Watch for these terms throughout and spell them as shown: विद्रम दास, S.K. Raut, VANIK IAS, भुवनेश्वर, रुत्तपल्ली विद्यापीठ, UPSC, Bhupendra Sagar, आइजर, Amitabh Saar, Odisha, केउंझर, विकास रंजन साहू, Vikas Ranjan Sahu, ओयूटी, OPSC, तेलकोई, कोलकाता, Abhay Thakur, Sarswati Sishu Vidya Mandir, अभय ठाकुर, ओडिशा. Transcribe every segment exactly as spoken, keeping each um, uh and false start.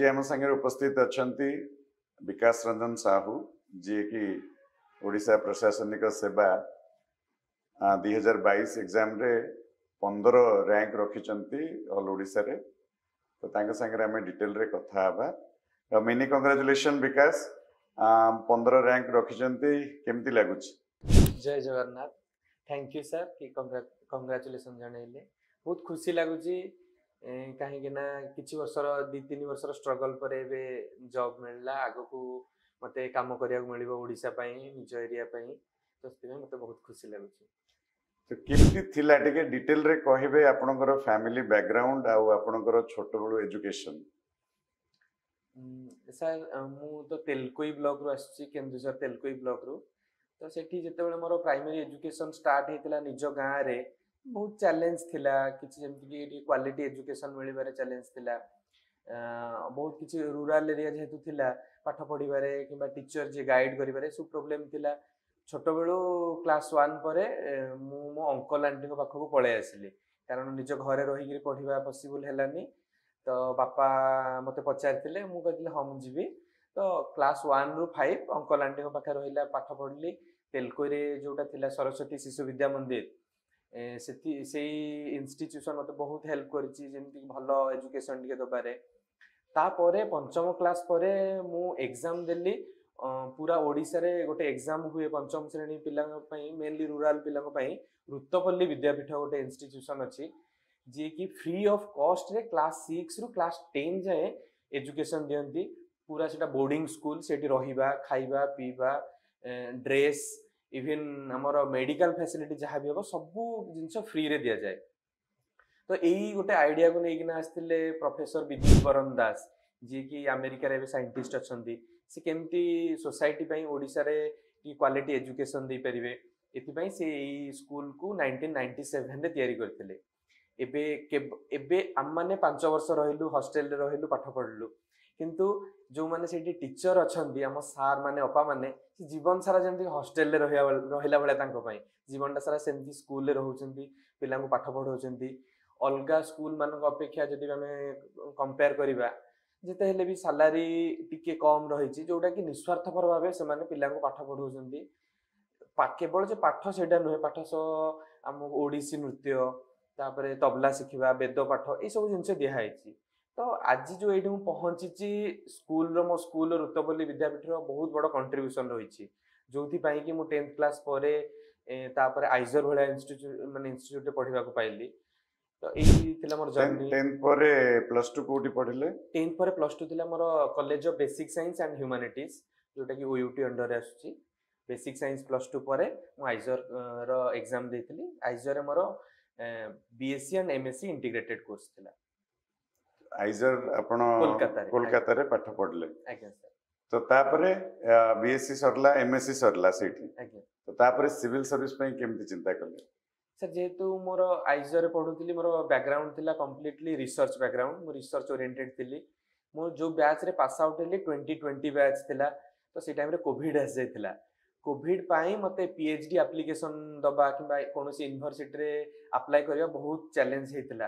आज आम संगे उपस्थित अच्छा विकास रंजन साहू जी की ओडिशा प्रशासनिक सेवा दुई हजार बैस एग्जाम रे पंदर रैंक रखिंट ऑल ओडिशा रे तो संगे आम डिटेल रे कथा हवा। मेनी कंग्रेचुलेसन विकास, पंदर रैंक रखिंट केमती लगुच? जय जगन्नाथ। थैंक यू सर कि कंग्रेचुलेसन जनइले, बहुत खुशी लगुच कहीं ना कि वर्षर दी तीन वर्षर स्ट्रगल पर जॉब मिलला, आगो को मत कम करने को मिलो ओडिशा पाई निज एरिया पाई, तो मत बहुत खुशी लगुच। तो किमती थिला टिके डिटेल रे कहबे आपनकर फैमिली बैकग्राउंड आ आपनकर छोट बड़ एजुकेशन? सर मु तो तेलकोई ब्लॉक रु आछि, केन्दुझर तेलकोई ब्लॉक रु। तो सेठी जतबेले मोर प्राइमरी एजुकेशन स्टार्ट हेतला निज गाँ रे बहुत चैलेंज थिला, किसी जमती क्वालिटी एजुकेशन मिलबारे चैलेंज थिला, बहुत किसी रूरल एरिया जेहेतु थिला पाठ पढ़वे कि टीचर जी गाइड कर सब प्रोब्लेम थिला। छोट बेलू क्लास वन पर मो अंकल आंटी पाखक पलि आसली, कारण निज घरे रही पढ़ा पॉसिबल हैलानी। तो बापा मत पचारि मुझे हाँ मुझे जी। तो क्लास वन रु फाइव अंकल आंटी पाखे रहा पाठ पढ़ली तेलकोई जोटा थिला सरस्वती शिशु विद्या मंदिर, से इंस्टिट्यूशन मत बहुत हेल्प करछि भल एजुकेशन टिके दबारे। तापरे पंचम क्लास पर मु एग्जाम देली, पूरा ओडिशा रे गोटे एग्जाम हुए पंचम श्रेणी पिलांग पई, मेनली रूरल पिलांग पई। रुत्तपल्ली विद्यापीठ गोटे इंस्टिट्यूशन अछि जे कि फ्री ऑफ कॉस्ट रे क्लास सिक्स रु क्लास टेन जाए एजुकेशन दियंती। पूरा सेटा बोर्डिंग स्कूल, सेठी रहिबा खाइबा पीबा ड्रेस इवन आमर मेडिकल फैसिलिटी जहाँ भी हम सबू जिन फ्री रे दि जाए। तो यही गोटे आइडिया को लेकिन आसते प्रोफेसर विद्रम दास जी की अमेरिका रे साइंटिस्ट अच्छे, से केमती सोसाइटी ओडिशा रे क्वालिटी एजुकेशन दे पारे एपाई से स्कूल को नाइंटीन नाइंटी सेवन रे तैयारी करथिले। एबे एबे आम माने पांच वर्ष रहिलु हॉस्टल रे रहिलु पाठ पढ़लु, किंतु जो माने सेठी टीचर अच्छे आम सार माने अपा माने जीवन सारा जमी हस्टेल रहा भाई जीवनटा सारा सेमती स्कूल रोचे पिला पाठ पढ़ाऊँ। अलग स्कूल मान अपेक्षा जब आम कंपेयर करवा जिते भी सालारी टी कम रही, जोटा कि निस्वार्थपर भाव से पिला पाठ पढ़ाऊँ। केवल जो पाठ से नुहे, पाठ सह आम ओडिसी नृत्य तापर तबला शिखा वेद पाठ ये सब जिन दिखाई। तो आज जो ये पहुँची स्कूल रो मो स्कूल रुतपल्ली विद्यापीठ बहुत बड़ा कंट्रीब्यूशन रही, जो कि मुझे टेन्थ क्लास पर आइजर भाया इंस्टिट्यूट मान इंस्टिट्यूट पढ़ा पाइली। तो यही मोर जर्नी। टेन्थ पर प्लस टू कोठी पढ़ले? टेन्थ पर प्लस टू थिला मोर college of basic science and humanities, जोटा कि ओयूटी अंडर आसुछि। बेसिक साइंस प्लस टू पर मु आइजर रो एग्जाम देइथिली, आइजर रे मोर BSc and MSc integrated course थिला। आइजर आपण कोलकाता रे पाठ पढ़ले? आज्ञा सर। तो तापरे बीएससी सरला एमएससी सरला सेठी? आज्ञा। तो तापरे सिविल सर्विस पे केमती चिंता करले? सर जेतु मोर आइजर रे पढुतिली मोर बैकग्राउंड थिला कंप्लीटली रिसर्च बैकग्राउंड, मो रिसर्च ओरिएंटेड थिली। मो जो बैच रे पास आउट हेली ट्वेंटी ट्वेंटी बैच थिला, तो से टाइम रे कोविड आ जायतिला। कोविड पाई मते पीएचडी एप्लीकेशन दबा कि कोनोसी यूनिवर्सिटी रे अप्लाई करबा बहुत चैलेंज हेतिला।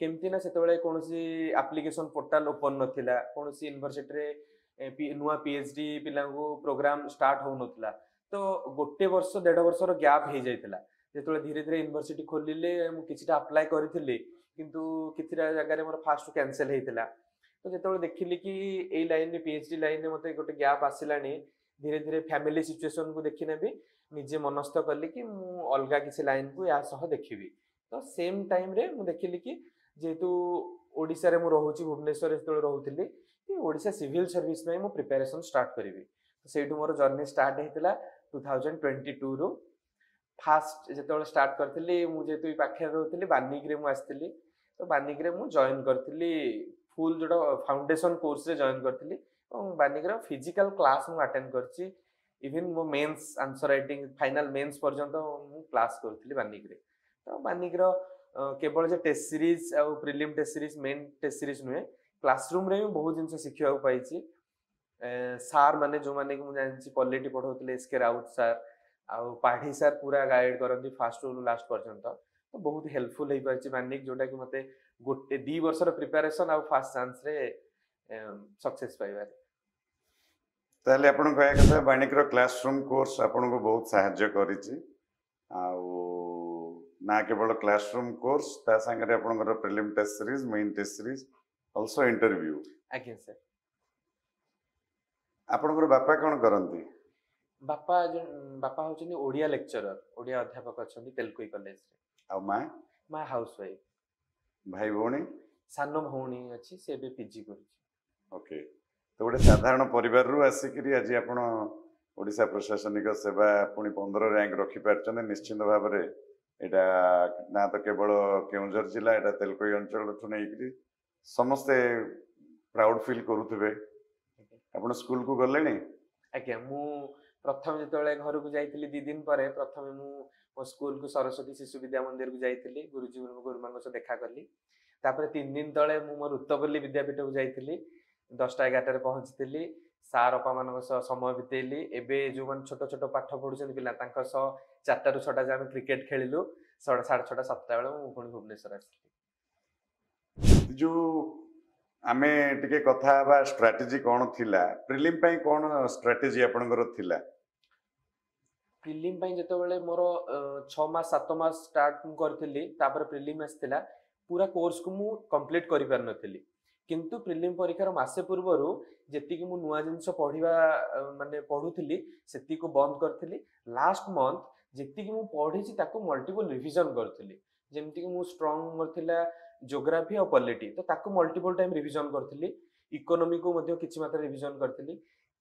केमती ना सेतबेले कोनोसी एप्लीकेशन पोर्टाल ओपन नथिला, कोनोसी यूनिवर्सिटी रे नुआ पीएचडी पिलांगो प्रोग्राम स्टार्ट हो नथिला। तो गोटे वर्ष डेढ़ वर्ष रो गैप हे जायतिला। जेतबेले धीरे धीरे यूनिवर्सिटी खोलिले मु किछिटा अप्लाई करथिले, किंतु किछिटा जगह रे मोर फास्ट कैंसिल हेतिला। तो जेतबेले देखिली कि एई लाइन रे पीएचडी लाइन रे मते गोटे गैप आसिलानी, धीरे धीरे फैमिली सिचुएशन को देखिने भी निजे मनस्थ करली कि मु अलगा किसी लाइन को या सह देखिबी। तो सेम टाइम रे मु देखिली कि जेतु ओडिशा रे मु रहूची भुवनेश्वर स्थल रहूतिली कि ओडिशा सिविल सर्विस में मु प्रिपरेशन स्टार्ट करिवि। तो सेठु मोर जर्नी स्टार्ट हेतिला टू थाउजेंड ट्वेंटी टू रो। फास्ट जेतबेले स्टार्ट करथिली मु जेतु पाखे रहूतिली वानिक रे मु आस्तिली, तो वानिक रे मु जॉइन करथिली फुल जोडा फाउंडेशन कोर्स रे जॉइन करथिली। और वानिक रो फिजिकल क्लास मु अटेंड करछि, इवन मो mains answer writing final mains पर्यंत मु क्लास करथिली वानिक रे। तो वानिक रो केवल जो टेस्ट सीरीज और prelim test series main test series नुहे, क्लासरूम रे बहुत जिन शिखा पाई। सार माने जो माने को जानी क्वालिटी पढ़ाते एसके राउत सार आउ पाढ़ी सार पूरा गाइड करती फास्ट रु लास्ट पर्यंत। तो बहुत हेल्पफुल हो पाई मानिक, जोटा कि मत गोटे दी वर्ष प्रिपेरेसन आउ फास्ट चान्स रे सक्सेस पाइबार ताले आपण कहया कथा वानिक रो क्लासरूम कोर्स आपण को बहुत सहायता करिछि आ ना केवल क्लासरूम कोर्स ता संगे रे आपण को prelim test series main test series also interview again sir आपण को बापा कोन करंती बापा बापा होछनि ओडिया लेक्चरर ओडिया अध्यापक अछनि तेलकोई कॉलेज रे आ मा मा हाउसवाइफ भाई बोणी सानो भौणी अछि से बे पीजी करछि ओके तो गोटे साधारण परिवार रु आसिकरी आज आपण ओडिसा प्रशासनिक सेवा पुणी पंद्रह रैंक रखि पारछन निश्चिंत भाव रे एटा ना तो केवल केउंझर जिला एटा तेलकोई अंचल ठु नै कि समस्त प्राउड फील करूथबे आपण स्कूल को गलेनी आके मु प्रथम जतले घर को जाईतिली दि दिन परे प्रथम मु स्कूल को सरस्वती शिशु विद्या मंदिर को जाईतिली गुरुजी गुरुमान को देखा करली तापर तीन दिन तले मु रुतपल्ली विद्यापीठ को जाईतिली दसटा एगारटा पहुँचली सार अपा मान समय बीतेली एबे जो मन छोट छोट पाठ पढ़ुछन पिला तांका सो चारटा रु छटा जामे क्रिकेट खेलिलु साढ़े छटा सातटा बेला मु पुणी भुवनेश्वर आसली जो आमे टिके कथा बा स्ट्रेटजी कोन थिला प्रीलिम पई कोन स्ट्रेटजी आपनकर थिला प्रीलिम पई जते बेले मोर छह मास सात मास स्टार्ट करथिली तापर प्रीलिम आस्थिला पूरा कोर्स को मु कंप्लीट करि पार नथिली किंतु प्रीलिम परीक्षा रो मासे पूर्वरो जेति कि मु नुवा जिंस पढिबा माने पढुथिली सेति को बंद करथिली लास्ट मंथ जेति कि मु पढिछि ताको मल्टीपल रिवीजन करथिली जेमति कि मु स्ट्रांग मोर थिला ज्योग्राफी और पॉलिटी तो ताको मल्टीपल टाइम रिवीजन करथिली इकोनॉमी को मध्ये किछि मात्रा रिवीजन करथिली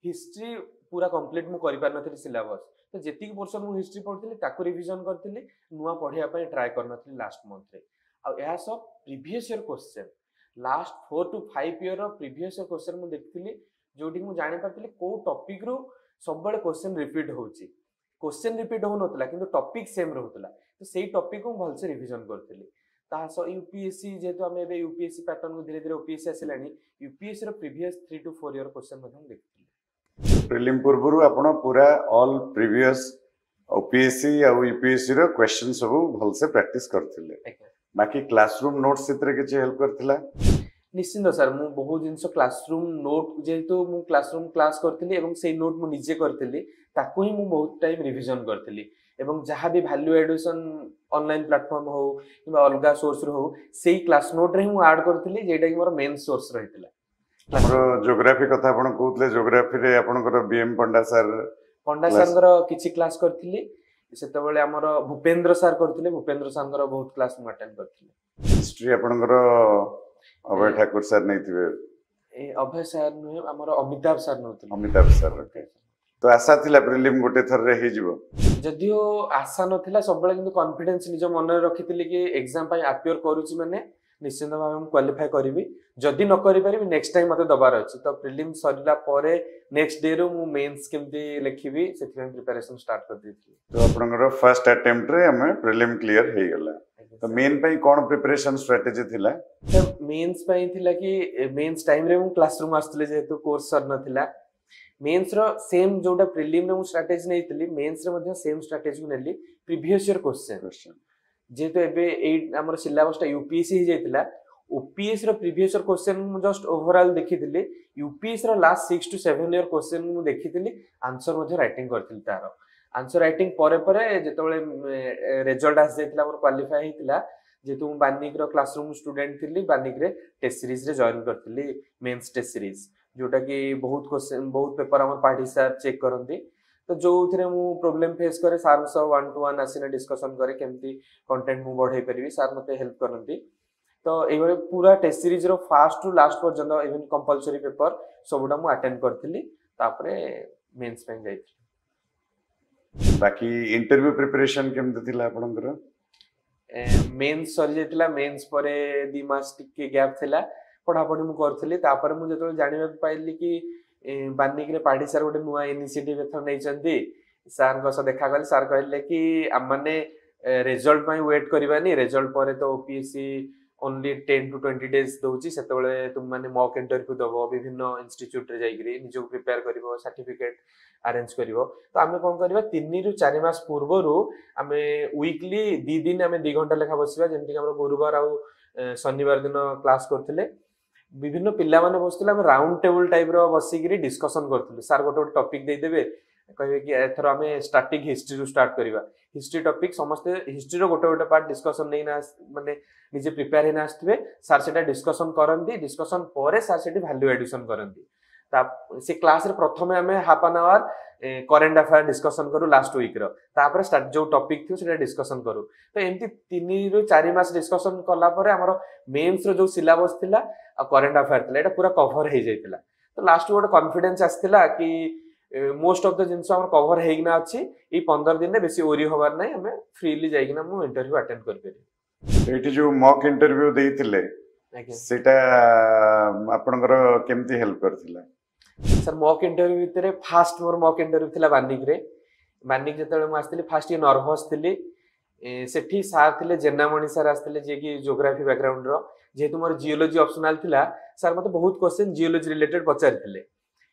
हिस्ट्री पूरा कंप्लीट मु करि पार नथिली सिलेबस तो जेति कि पोर्शन मु हिस्ट्री पढथिली ताको रिवीजन करथिली नुवा पढिया पय ट्राई करनथिली लास्ट मंथ रे आ यह सब previous year question last four two five year previous year question मु देखिली जोडी मु जानि पारथिली को टॉपिक रो सब बड़े क्वेश्चन रिपीट होउची क्वेश्चन रिपीट हो नथला किंतु टॉपिक सेम रहउतला तो सेही टॉपिक को भलसे रिवीजन करथिली ता सो यूपीएससी जेतु हम एबे यूपीएससी पैटर्न को धीरे धीरे ओपीएससी आसिलानी यूपीएससी रो previous three two four year question मधम देखिली प्रीलिम पूर्वरु आपण पूरा ऑल प्रीवियस ओपीएससी या यूपीएससी रो क्वेश्चन सब भलसे प्रैक्टिस करथिले बाकी क्लासरूम नोट्स इतरे किछ हेल्प करथिला निश्चिंत सर मु बहुत जिंसो क्लासरूम नोट जेतु मु क्लासरूम क्लास करथिली एवं सेही नोट मु निजे करथिली ताको ही मु बहुत टाइम रिवीजन करथिली एवं जहा भी वैल्यू एडिशन ऑनलाइन प्लेटफार्म हो किबा अलगा सोर्स रो हो सेही क्लास नोट रे मु ऐड करथिली जेटा कि मोर मेन सोर्स रहितला हमरो ज्योग्राफी कथा आपण कहूतले ज्योग्राफी रे आपनकर BM Panda sir Panda sir कर किछि क्लास करथिली सेते बेले हमर भूपेंद्र सार करथिले भूपेंद्र सार बहुत क्लास मु अटेंड करथिले हिस्ट्री आपनकर अभय ठाकुर सार नैथिबे ए अभय सार नु हमर अमिताभ सार नथिले अमिताभ सार ओके तो आशा थिला प्रीलिम गोटे थर रे हि जीवो जदियो आशा नथिला सब बेले किंतु कॉन्फिडेंस निज मन रे रखिथिले कि एग्जाम पई अपियर करूची माने निश्चित भाव हम क्वालिफाई करिवि जदि न करि पारिबि नेक्स्ट टाइम मते दबार अछि तो प्रीलिम सरिला पारे नेक्स्ट डे रो मु मेंस केमती लेखिबि सेथि प्रिपरेशन स्टार्ट कर दिथि तो आपनकर फर्स्ट अटेम्प्ट रे हम प्रीलिम क्लियर हे गेला तो मेन पई कोन प्रिपरेशन स्ट्रेटजी थिला तो मेंस पई थिला कि मेंस टाइम रे मु क्लासरूम आस्थिले जेतु कोर्स सर न थिला मेंस रो सेम जोटा प्रीलिम रे मु स्ट्रेटजी नैथिली मेंस रे मध्ये सेम स्ट्रेटजी को नेली प्रीवियस ईयर क्वेश्चन जेतु एबे एट हमर सिलेबस ता यूपीएससी हे जायतिला ओपीएस रो previous year question just overall देखिदिले यूपीएस रो last six two seven year question मु देखिदिली आंसर मध्ये राइटिंग करथिल तारो आंसर राइटिंग परे परे जेतबेले रिजल्ट आस जायतिला मोर क्वालिफाई हेतिला जेतु मु वानिक रो क्लासरूम स्टूडेंट थिली वानिक रे टेस्ट सीरीज रे जॉइन करथिली मेंस टेस्ट सीरीज जोटा कि बहुत क्वेश्चन बहुत पेपर हमर पार्टी सर चेक करंदी तो जो थे मु प्रॉब्लम फेस करे sir so one to one आसीना डिस्कशन करे केमती कंटेंट मु बढ़ाई परबी सार मते हेल्प करनती तो एबे पूरा टेस्ट सीरीज रो फर्स्ट टू लास्ट पर्यंत इवन कंपलसरी पेपर सबटा मु अटेंड करथिली तापरे मेंस पे जाईथि बाकी इंटरव्यू प्रिपरेशन केमती थिला आपनकर मेंस सरी जाईतिला मेंस परे दो मास टिके गैप थिला पढा पढी मु करथिली तापरे मु जतले जानिबे पाइली कि वानिक रे पार्टी सर गोटे नुआ इनिशिएटिव एथर नै चंदी सर को देखा गले सर कहले कि हम माने रिजल्ट पई वेट करबानी रिजल्ट परे तो OPSC only ten to twenty days दोची सेते बेले तुम माने मॉक इंटरव्यू दबो विभिन्न इंस्टिट्यूट रे जाई करी निजो प्रिपेयर करिवो सर्टिफिकेट अरेंज करिवो तो हमें कोन करबा तीन रु चार मास पूर्व रु हमें वीकली दी दिन हमें दो घंटा लेखा बसिबा जेंति कि हमरो गुरुवार आ शनिवार दिन क्लास करथिले विभिन्न पिला माने बसुले आमे राउंड टेबल टाइप रो बसिकरी डिस्कशन करथुलु। सर गोटे गोटे टॉपिक दे देबे कहबे कि एथरो आमे स्टैटिक हिस्ट्री रु स्टार्ट करिवा। हिस्ट्री टॉपिक समस्ते हिस्ट्री रो गोटे गोटे पार्ट डिस्कशन नै ना माने निजे प्रिपेयर हे ना आस्थिबे। सर सेटा डिस्कशन करंदी, डिस्कशन पारे सर सेटी वैल्यू एडिशन करंदी। ता से क्लास रे प्रथमे आमे half an hour current affair discussion करू लास्ट वीक रो, तापर स्टार्ट जो टॉपिक थियो सेटा डिस्कशन करू। तो एमती तीन रो चार मास डिस्कशन करला परे हमरो मेंस रो जो सिलेबस थिला आ करंट अफेयर थिला एटा पूरा कवर हे जाइतिला। तो लास्ट गोटे कॉन्फिडेंस आस्थिला कि मोस्ट ऑफ द जिंस हमर कवर हेगना अछि। ई पंद्रह दिन रे बेसी ओरी होबार नै, हमें फ्रीली जाइकिना मु इंटरव्यू अटेंड कर पेरि। एटी जो मॉक इंटरव्यू देइतिले सेटा आपनकर केमती हेल्प करथिला? सर मॉक इंटरव्यू भितर फास्ट मोर मॉक इंटरव्यू थिला वानिक रे। वानिक जतले म आस्थिले फास्ट ये नर्वस थिली। सेठी सार थिले जेनामणि सार आस्थिले जे कि ज्योग्राफी बैकग्राउंड रो, जेहेतु मोर जियोलॉजी ऑप्शनल थिला सर मते बहुत क्वेश्चन जियोलॉजी रिलेटेड पचार थिले,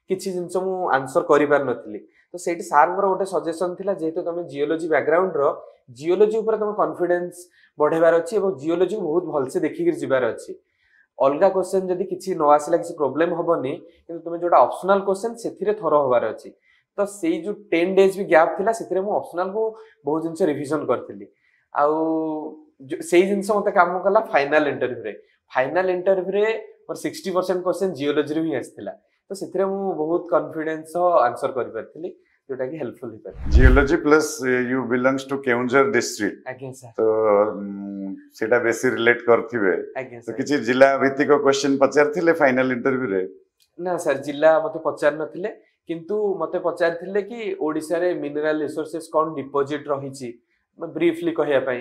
किछि जिंस मु आंसर करि पार नथिली। तो सेठी सार मोर ओटे सजेशन थिला जेहेतु तमे जियोलॉजी बैकग्राउंड रो, जियोलॉजी ऊपर तमे कॉन्फिडेंस बढ़ेबार अछि एवं जियोलॉजी बहुत भलसे देखिके जिबार अछि। अलग क्वेश्चन जदि किसी न आसला किसी प्रोब्लेम हेनी, कि तुम जो ऑप्शनल क्वेश्चन से थर हबार अच्छी। तो से जो टेन डेज भी गैप थिला से मुझे ऑप्शनल को बहुत जिनस रिविजन करी। आई जिनस मत कम कला फाइनाल इंटरव्यू रे। फाइनाल इंटरव्यू रे मोर सिक्सटी परसेंट क्वेश्चन जियोलॉजी ही आसाला। तो से बहुत कॉन्फिडेंस आंसर करी, जोटा कि हेल्पफुल हो पारे। Geology plus you belongs to केउंझर district. Again sir तो सेटा बेसी रिलेट करथिबे। तो किछि जिल्ला भित्तिक क्वेश्चन पचारथिले फाइनल इंटरव्यू रे? ना सर जिल्ला मते पचार नथिले, किंतु मते पचारथिले कि ओडिसा रे मिनरल रिसोर्सेस कोन डिपॉजिट रहिछि ब्रीफली कहया पई।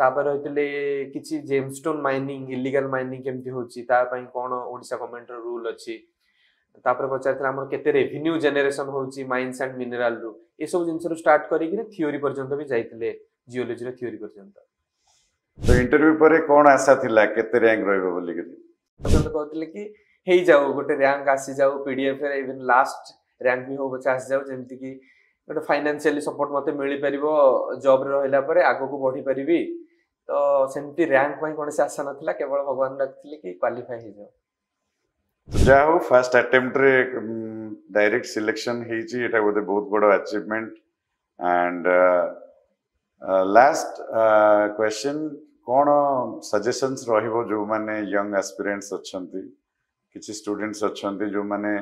तापर होइतले किछि जेमस्टोन माइनिंग इलीगल माइनिंग केमथि होछि ता पई कोन ओडिसा गवर्नमेंट रो रूल अछि। तापर पचारथिले हमर केते रेवेन्यू जनरेशन होउची माइन्स एंड मिनरल रु। ए सब जिंस रु स्टार्ट करी कि थ्योरी पर्यंत भी जाइतिले, जियोलॉजी रे थ्योरी पर्यंत। तो इंटरव्यू परे कोन आशा थिला केते रैंक रहबो बोली कि? पसंद कहतिले कि हेई जाऊ गोटे रैंक आसी जाऊ, पीडीएफ रे इवन लास्ट रैंक भी हो बचा आसी जाऊ, जेंति कि गोटे फाइनेंशियली सपोर्ट मते मिलि परिबो, जॉब रे रहला परे आगो को बढ़ि परिबी। तो सेमती रैंक पई कोनसे आशा नथिला, केवल भगवान राखथिले कि क्वालिफाई हे जाऊ। तो जाओ फर्स्ट अटेम्प्ट रे डायरेक्ट सिलेक्शन ही जी, एटा गोटे बहुत बड़ा अचीवमेंट। एंड लास्ट क्वेश्चन कोन सजेशंस रहिबो जो माने यंग एस्पिरेंट्स अछंती, किछि स्टूडेंट्स अछंती जो माने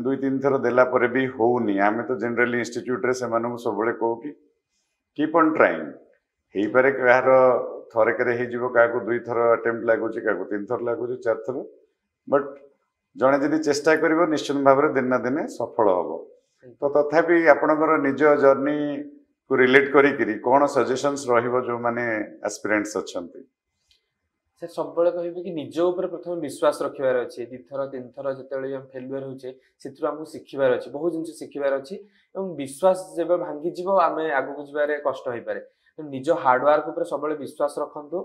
दुई तीन थर देला परे भी होउनी? आमे तो जनरली इंस्टिट्यूट रे सेमानन सबले कहू कि कीप ऑन ट्राइंग। हे पारे कहार थरे करे हे जीवो, काको दुई थर अटेम्प्ट लागोछि, काको तीन थर लागोछि, चार थर, बट जड़े जदि चेष्टा कर निश्चित भाव में दिन ना दिन सफल हम। तो तथापि आपणकर निज जर्नी को रिलेट करी कौन सजेशंस रहिबो जो माने एस्पिरेंट्स अछंती? सर सबले कहबे कि निज ऊपर प्रथम विश्वास रखिबार अछि। दिथर तीन थर जतले हम फेलियर होचे सेतु हमहु सिखिबार अछि, बहुत जिंस सिखिबार अछि। एवं विश्वास जेबे भांगी जिवो आमे आगु को जिबारे कष्ट होई पारे। तो निज हार्ड वर्क ऊपर सबले विश्वास रखंतु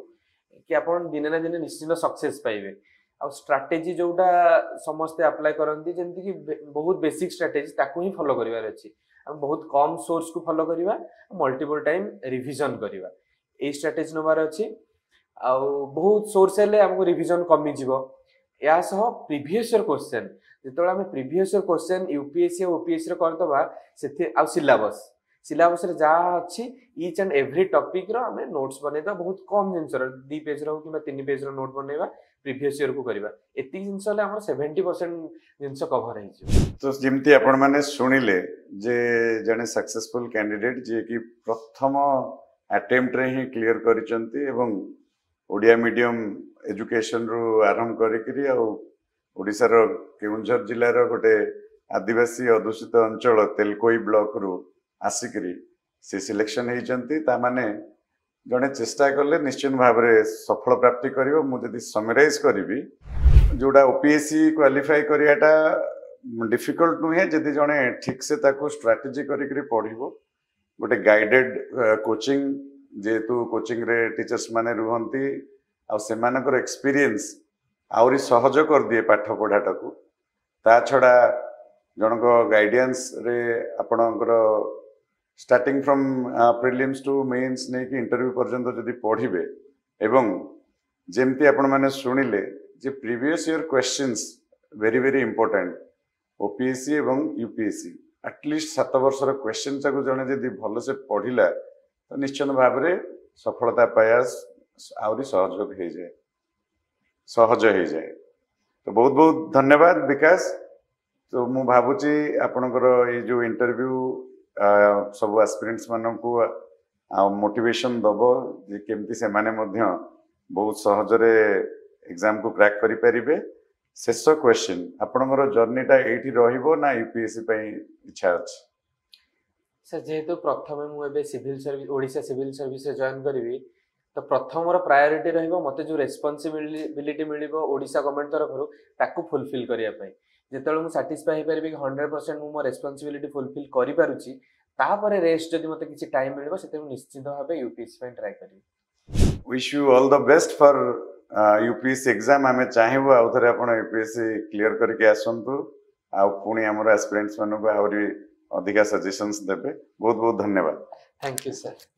कि आपण दिने ना दिने निश्चित सक्सेस पाइबे। आ स्ट्राटेजी जोटा समस्ते अप्लाई करती, जमती कि बहुत बेसिक स्ट्राटेजी ताकू ही फॉलो करिवार अछि। हम बहुत कम सोर्स को फॉलो करिवा, मल्टीपल टाइम रिविजन करिवा, ए स्ट्राटेजी नबार अछि। आ बहुत सोर्स हेले हमको रिविजन कमी जीवो। या सह प्रीवियस ईयर क्वेश्चन जेतोला हम प्रीवियस ईयर क्वेश्चन यूपीएससी और ओपीएससी रे करतबा सेथि आ सिलेबस सिलेबस रे जा अछि ईच एंड एवरी टॉपिक रो हमें नोट्स बनेबा। बहुत कम जिंस रो दो पेज रो किबा तीन पेज रो नोट बनेबा प्रीवियस ईयर को करिवा। एति जिंस ले हमर सत्तर परसेंट जिंस कवर हे जे। तो जेमति आपण माने सुनिले जे जने सक्सेसफुल कैंडिडेट जे कि प्रथम अटेम्प्ट रे ही क्लियर करिसंती एवं ओडिया मीडियम एजुकेशन रो आरंभ करिकरी आ ओडिसा रो केउंझर जिल्ला रो गोटे आदिवासी अधूषित अंचल तेलकोई ब्लॉक रो आसिकरी से सिलेक्शन होती। जड़े चेष्टा कले निश्चित भाव में सफल प्राप्ति करिवो। मुझे समराइज करी जोड़ा ओपीएससी क्वालिफाई कराटा डिफिकल्ट नुहे, जदि जड़े ठीक से स्ट्राटेजी करी पढ़ो, गोटे गाइडेड कोचिंग, जेहेतु कोचिंग रे टीचर्स माने रुहंती आ सेमानकर एक्सपीरियंस आउरी सहज कर दिए पाठ पढ़ाटा को। ता छड़ा जनको गाइडेंस रे आपणकर starting from prelims to mains नहीं कि इंटरव्यू पर्यंत जदि पढ़िबे, एवं जेमती आपण माने सुनिले जे previous year questions very very important OPSC एवं यूपीएससी एटलिस्ट सात वर्षर क्वेश्चन ताकू जने जदि भलसे पढ़िला तो निश्चित भाव में सफलता प्रयास आउरी सहयोग हो जाए सहज हो जाए। तो बहुत बहुत धन्यवाद विकास। तो मु भाबुची आपणकर ए जो इंटरव्यू सब एस्पिरेंट्स मानन को मोटिवेशन दबो जे केमती से माने मध्य बहुत सहजरे एग्जाम को क्रैक करि परिबे। शेष क्वेश्चन आपणकर जर्नीटा एठी रहिबो ना यूपीएससी पई इच्छा अछि? सर जेहेतु प्रथम मु एबे civil service Odisha civil service रे जॉइन करबी तो प्रथम मोर प्रायोरीटी रहिबो मते जो रेस्पोंसिबिलिटी मिलिबो ओडिसा गवर्नमेंट तरफरु ताकू फुलफिल करिया पई जेतळे मु सटिस्फाई होई परबी हंड्रेड परसेंट मु मोर रेस्पोंसिबिलिटी फुलफिल करि पारुची तापरे रेस्ट जदी मते किछि टाइम मिलिबो सेते मु निश्चित भाबे यूपीएससी पे ट्राई करिवि। Wish you all the best for UPSC exam. आमे चाहिबो आउथरे आपण यूपीएससी क्लियर करके आसंतु आ पुणी हमर एस्पिरेंट्स मानको आउरी अधिक सजेशंस देबे। बहुत बहुत धन्यवाद। Thank you sir.